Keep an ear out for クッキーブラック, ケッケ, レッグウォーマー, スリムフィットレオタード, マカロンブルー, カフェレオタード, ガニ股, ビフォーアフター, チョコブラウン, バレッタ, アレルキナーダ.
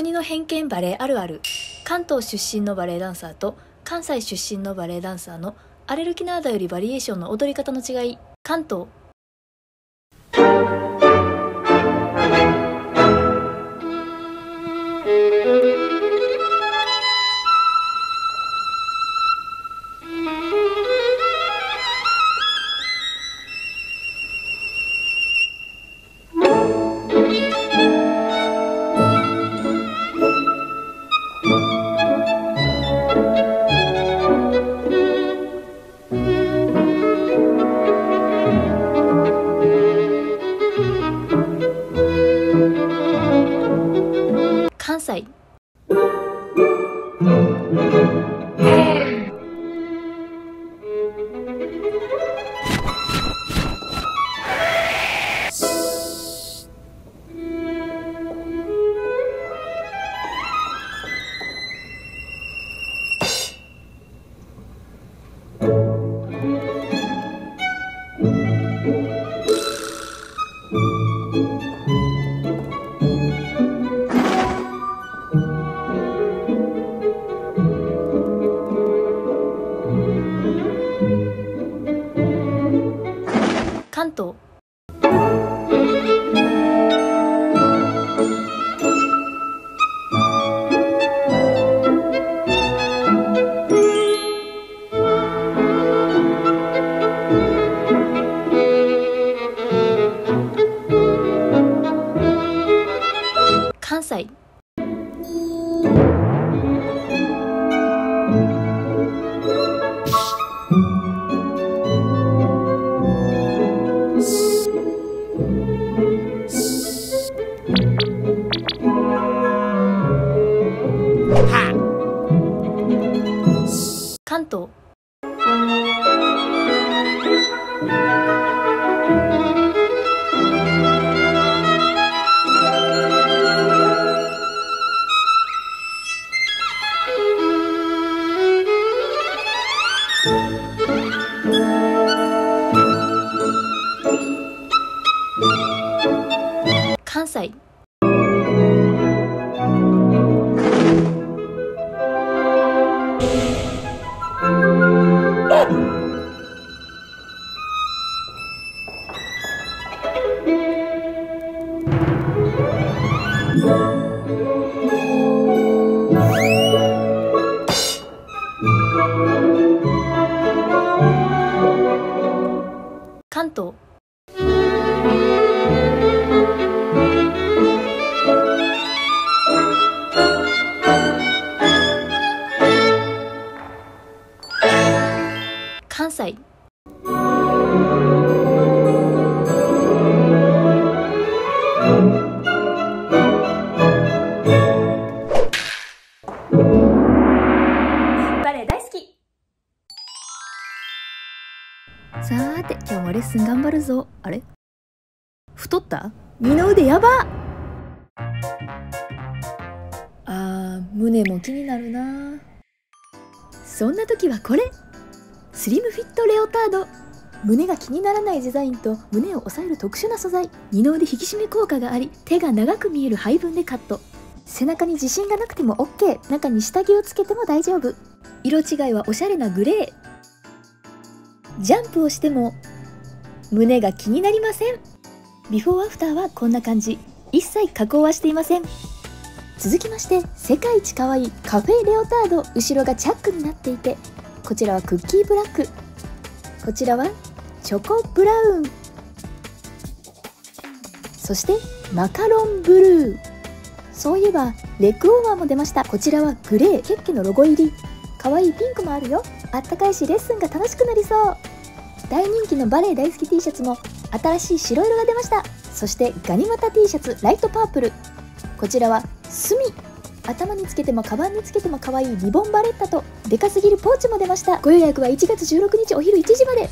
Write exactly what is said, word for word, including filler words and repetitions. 鬼の偏見バレエあるある。関東出身のバレエダンサーと関西出身のバレエダンサーのアレルキナーダよりバリエーションの踊り方の違い。関東。関西。関東。関西。関東。関西。関東。関西。さーて、今日もレッスン頑張るぞ。あれ？太った？二の腕やばっ！あー、胸も気になるな。そんな時はこれ！スリムフィットレオタード。胸が気にならないデザインと胸を抑える特殊な素材。二の腕引き締め効果があり、手が長く見える配分でカット。背中に自信がなくても オーケー。 中に下着をつけても大丈夫。色違いはおしゃれなグレー。ジャンプをしても胸が気になりません。ビフォーアフターはこんな感じ。一切加工はしていません。続きまして、世界一可愛いカフェレオタード。後ろがチャックになっていて、こちらはクッキーブラック、こちらはチョコブラウン、そしてマカロンブルー。そういえばレッグウォーマーも出ました。こちらはグレー、ケッケのロゴ入り。可愛いピンクもあるよ。あったかいしレッスンが楽しくなりそう。大人気のバレエ大好き T シャツも新しい白色が出ました。そしてガニ股 T シャツライトパープル、こちらは墨。頭につけてもカバンにつけても可愛いリボンバレッタとでかすぎるポーチも出ました。ご予約はいちがつじゅうろくにちお昼いちじまで。